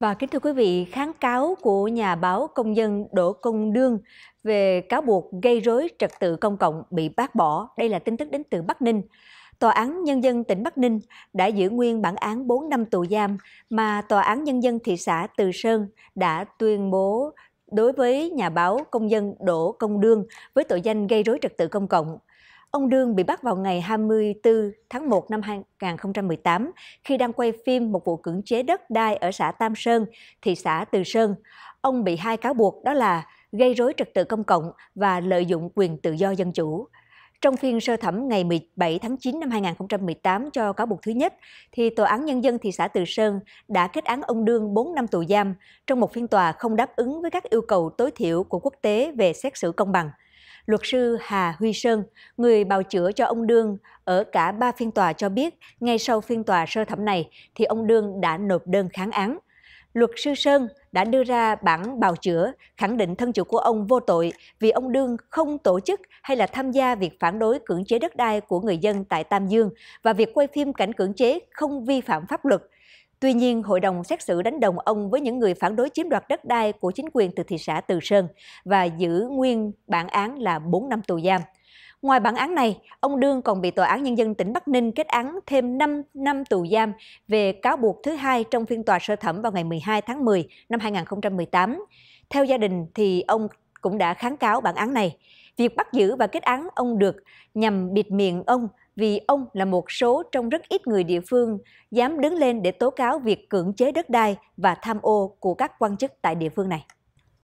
Và kính thưa quý vị, kháng cáo của nhà báo công dân Đỗ Công Đương về cáo buộc gây rối trật tự công cộng bị bác bỏ. Đây là tin tức đến từ Bắc Ninh. Tòa án Nhân dân tỉnh Bắc Ninh đã giữ nguyên bản án 4 năm tù giam mà Tòa án Nhân dân thị xã Từ Sơn đã tuyên bố đối với nhà báo công dân Đỗ Công Đương với tội danh gây rối trật tự công cộng. Ông Đương bị bắt vào ngày 24 tháng 1 năm 2018 khi đang quay phim một vụ cưỡng chế đất đai ở xã Tam Sơn, thị xã Từ Sơn. Ông bị hai cáo buộc đó là gây rối trật tự công cộng và lợi dụng quyền tự do dân chủ. Trong phiên sơ thẩm ngày 17 tháng 9 năm 2018 cho cáo buộc thứ nhất, thì Tòa án Nhân dân thị xã Từ Sơn đã kết án ông Đương 4 năm tù giam trong một phiên tòa không đáp ứng với các yêu cầu tối thiểu của quốc tế về xét xử công bằng. Luật sư Hà Huy Sơn, người bào chữa cho ông Đương ở cả 3 phiên tòa cho biết, ngay sau phiên tòa sơ thẩm này thì ông Đương đã nộp đơn kháng án. Luật sư Sơn đã đưa ra bản bào chữa khẳng định thân chủ của ông vô tội vì ông Đương không tổ chức hay là tham gia việc phản đối cưỡng chế đất đai của người dân tại Tam Dương và việc quay phim cảnh cưỡng chế không vi phạm pháp luật. Tuy nhiên, hội đồng xét xử đánh đồng ông với những người phản đối chiếm đoạt đất đai của chính quyền từ thị xã Từ Sơn và giữ nguyên bản án là 4 năm tù giam. Ngoài bản án này, ông Đương còn bị Tòa án Nhân dân tỉnh Bắc Ninh kết án thêm 5 năm tù giam về cáo buộc thứ hai trong phiên tòa sơ thẩm vào ngày 12 tháng 10 năm 2018. Theo gia đình thì ông cũng đã kháng cáo bản án này. Việc bắt giữ và kết án ông được nhằm bịt miệng ông vì ông là một số trong rất ít người địa phương dám đứng lên để tố cáo việc cưỡng chế đất đai và tham ô của các quan chức tại địa phương này.